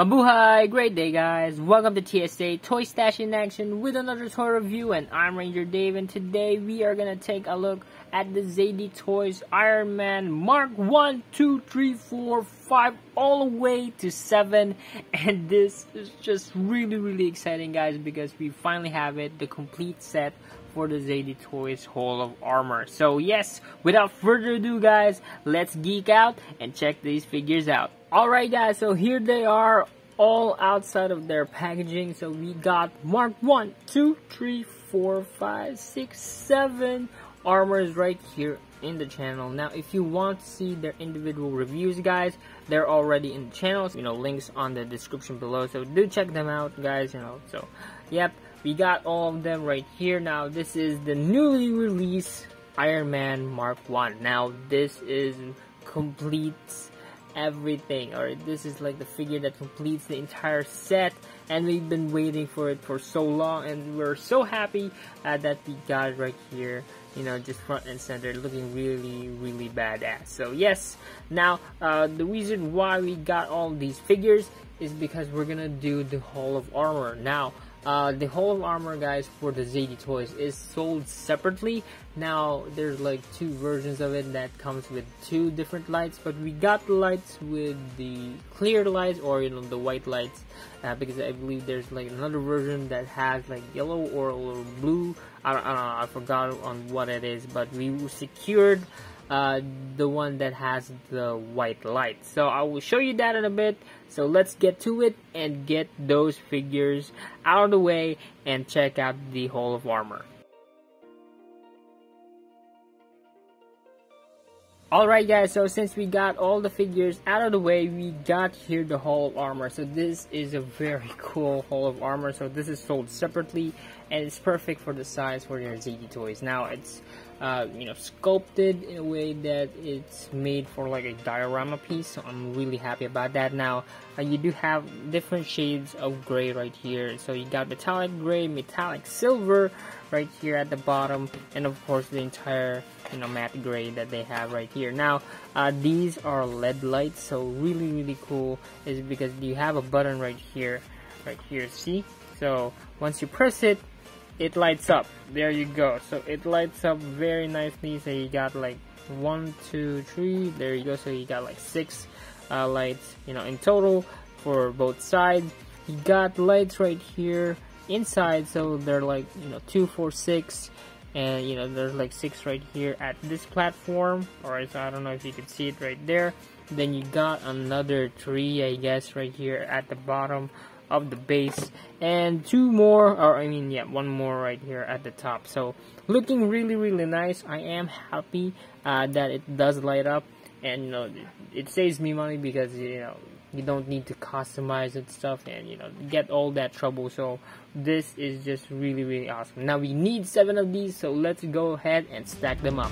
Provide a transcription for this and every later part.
Mabuhay! Great day, guys! Welcome to TSA Toy Stash In Action with another toy review, and I'm Ranger Dave, and today we are gonna take a look at the ZD Toys Iron Man Mark 1, 2, 3, 4, 5, all the way to 7, and this is just really exciting, guys, because we finally have it, the complete set for the ZD Toys Hall of Armor. So yes, without further ado, guys, let's geek out and check these figures out. Alright guys, so here they are, all outside of their packaging. So we got Mark 1, 2, 3, 4, 5, 6, 7 armors right here in the channel. Now if you want to see their individual reviews, guys, they're already in the channels, you know, links on the description below. So do check them out, guys, you know. So yep, we got all of them right here. Now this is the newly released Iron Man Mark 1. Now this is complete everything, or this is like the figure that completes the entire set, and we've been waiting for it for so long, and we're so happy that we got it right here, you know, just front and center, looking really badass. So yes, now the reason why we got all these figures is because we're gonna do the Hall of Armor. Now the Hall of Armor, guys, for the ZD Toys is sold separately. Now there's like two versions of it that comes with two different lights, but we got the lights with the clear lights, or you know, the white lights, because I believe there's like another version that has like yellow or blue. I don't know, I forgot on what it is, but we secured the one that has the white light. So I will show you that in a bit. So let's get to it and get those figures out of the way and check out the Hall of Armor. Alright guys, so since we got all the figures out of the way, we got here the Hall of Armor. So this is a very cool Hall of Armor. So this is sold separately, and it's perfect for the size for your ZD Toys. Now it's you know, sculpted in a way that it's made for like a diorama piece, so I'm really happy about that. Now you do have different shades of gray right here, so you got metallic gray, metallic silver right here at the bottom, and of course the entire, you know, matte gray that they have right here. Now these are LED lights, so really cool is because you have a button right here, see? So once you press it, it lights up. There you go. So it lights up very nicely. So you got like 1, 2, 3, there you go. So you got like 6 lights, you know, in total for both sides. You got lights right here inside, so they're like, you know, 2, 4, 6, and you know, there's like 6 right here at this platform. Alright, so I don't know if you can see it right there. Then you got another 3, I guess, right here at the bottom of the base, and 2 more, or I mean, yeah, 1 more right here at the top. So looking really nice. I am happy that it does light up, and you know, it saves me money because, you know, you don't need to customize and stuff, and you know, get all that trouble. So this is just really awesome. Now we need 7 of these, so let's go ahead and stack them up.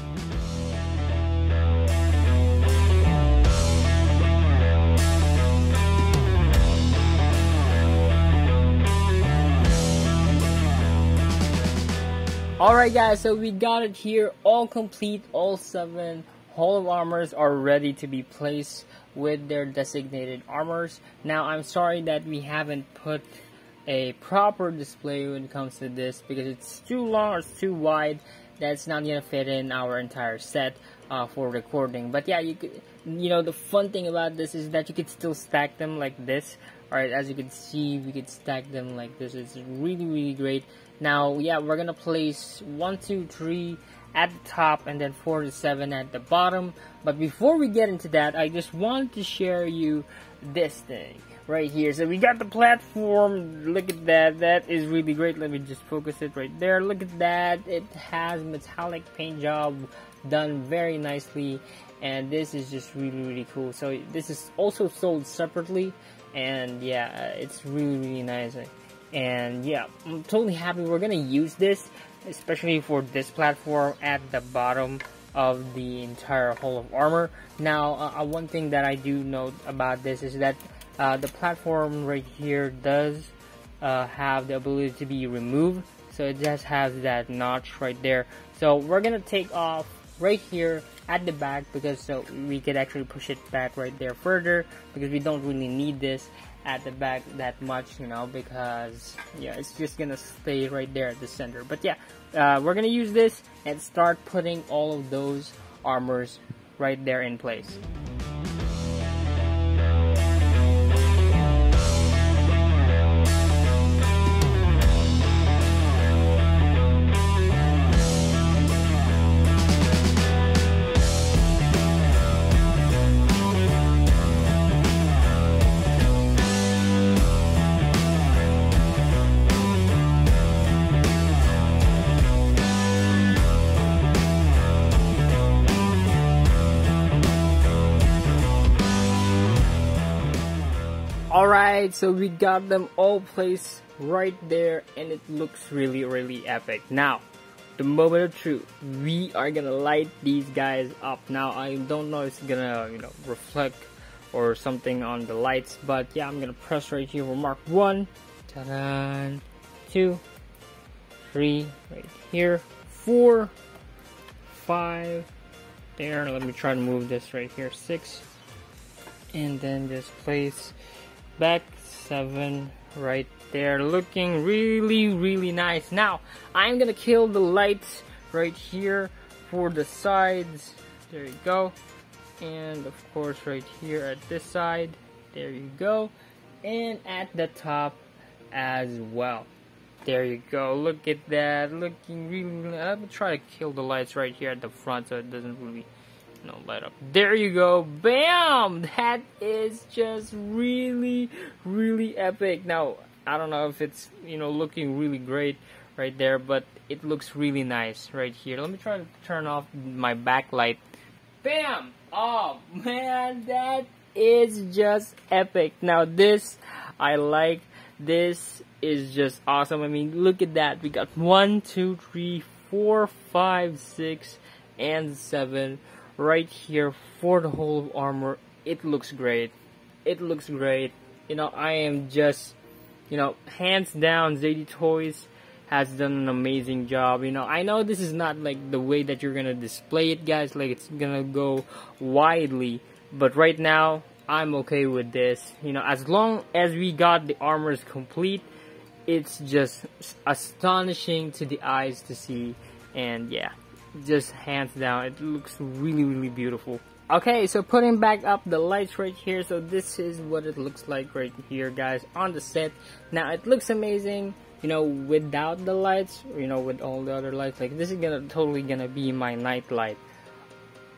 Alright guys, so we got it here, all complete, all 7 Hall of Armors are ready to be placed with their designated armors. Now I'm sorry that we haven't put a proper display when it comes to this, because it's too long or it's too wide. That's not gonna fit in our entire set for recording. But yeah, you could, you know, the fun thing about this is that you could still stack them like this. Alright, as you can see, we could stack them like this. It's really great. Now, yeah, we're gonna place 1, 2, 3 at the top, and then 4 to 7 at the bottom. But before we get into that, I just want to share you this thing right here. So we got the platform. Look at that. That is really great. Let me just focus it right there. Look at that. It has metallic paint job done very nicely, and this is just really cool. So this is also sold separately, and yeah, it's really nice. And yeah, I'm totally happy. We're gonna use this, especially for this platform at the bottom of the entire Hall of Armor. Now one thing that I do note about this is that the platform right here does have the ability to be removed, so it just has that notch right there. So we're gonna take off right here at the back, because so we could actually push it back right there further, because we don't really need this at the back that much, you know, because yeah, it's just gonna stay right there at the center. But yeah, we're gonna use this and start putting all of those armors right there in place. Alright, so we got them all placed right there, and it looks really, really epic. Now, the moment of truth, we are gonna light these guys up. Now, I don't know if it's gonna, you know, reflect or something on the lights, but yeah, I'm gonna press right here. We'll mark 1, ta-da, 2, 3, right here, 4, 5, there, let me try to move this right here, 6, and then just place back 7 right there, looking really, really nice. Now I'm gonna kill the lights right here for the sides, there you go, and of course right here at this side, there you go, and at the top as well, there you go. Look at that, looking really, really. I'm gonna try to kill the lights right here at the front so it doesn't really light up. There you go, bam! That is just really, really epic. Now, I don't know if it's, you know, looking really great right there, but it looks really nice right here. Let me try to turn off my backlight. Bam! Oh man, that is just epic. Now this, I like, this is just awesome. I mean, look at that. We got 1, 2, 3, 4, 5, 6, and 7 right here for the Hall of Armor. It looks great, it looks great. You know, I am just, you know, hands down, ZD Toys has done an amazing job. You know, I know this is not like the way that you're gonna display it, guys, like it's gonna go widely, but right now I'm okay with this. You know, as long as we got the armors complete, it's just astonishing to the eyes to see, and yeah, just hands down, it looks really, really beautiful. Okay, so putting back up the lights right here, so this is what it looks like right here, guys, on the set. Now it looks amazing, you know, without the lights, you know, with all the other lights. Like this is totally gonna be my night light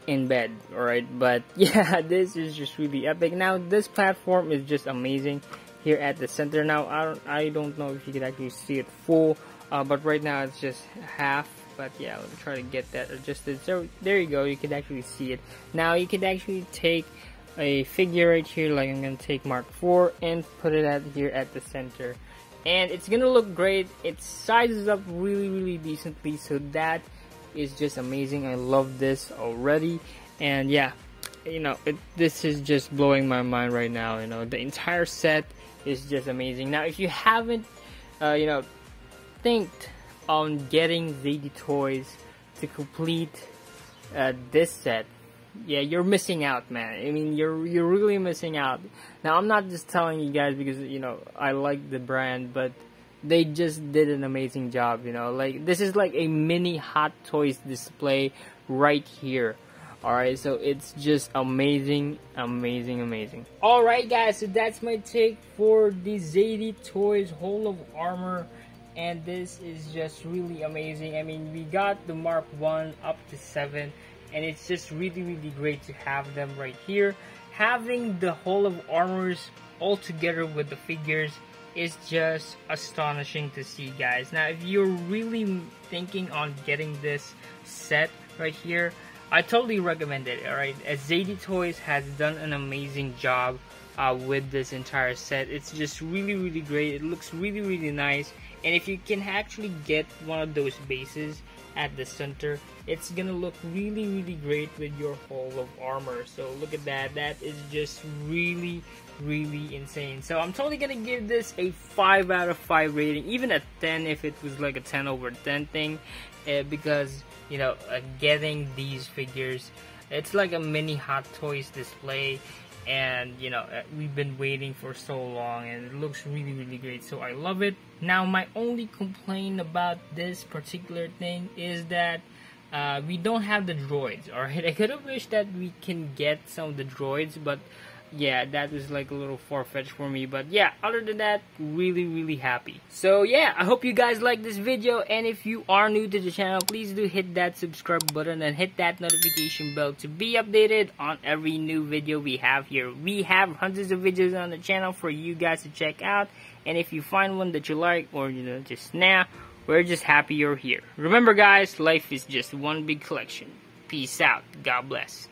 in bed, alright? But yeah, this is just really epic. Now this platform is just amazing here at the center. Now I don't know if you can actually see it full, but right now it's just half. But yeah, let me try to get that adjusted. So there you go, you can actually see it. Now you can actually take a figure right here, like I'm gonna take Mark 4 and put it out here at the center, and it's gonna look great. It sizes up really, really decently, so that is just amazing. I love this already, and yeah, you know, this is just blowing my mind right now. You know, the entire set is just amazing. Now if you haven't you know, thinked on getting ZD Toys to complete this set, yeah, you're missing out, man. I mean, you're really missing out. Now I'm not just telling you guys because, you know, I like the brand, but they just did an amazing job. You know, like this is like a mini Hot Toys display right here. Alright, so it's just amazing, amazing, amazing. Alright guys, so that's my take for the ZD Toys Hall of Armor, and this is just really amazing. I mean, we got the Mark 1 up to 7, and it's just really, really great to have them right here. Having the Hall of Armors all together with the figures is just astonishing to see, guys. Now if you're really thinking on getting this set right here, I totally recommend it, alright? As ZD Toys has done an amazing job with this entire set. It's just really, really great. It looks really, really nice. And if you can actually get one of those bases at the center, it's gonna look really, really great with your Hall of Armor. So look at that. That is just really, really insane. So I'm totally gonna give this a 5 out of 5 rating, even a 10 if it was like a 10 over 10 thing, because you know, getting these figures. It's like a mini Hot Toys display, and you know, we've been waiting for so long, and it looks really, really great, so I love it. Now, my only complaint about this particular thing is that we don't have the droids. Alright, I could have wished that we can get some of the droids, but yeah, that was like a little far-fetched for me. But yeah, other than that, really, really happy. So yeah, I hope you guys like this video, and if you are new to the channel, please do hit that subscribe button and hit that notification bell to be updated on every new video we have here. We have hundreds of videos on the channel for you guys to check out, and if you find one that you like, or you know, just nah, we're just happy you're here. Remember guys, life is just one big collection. Peace out. God bless.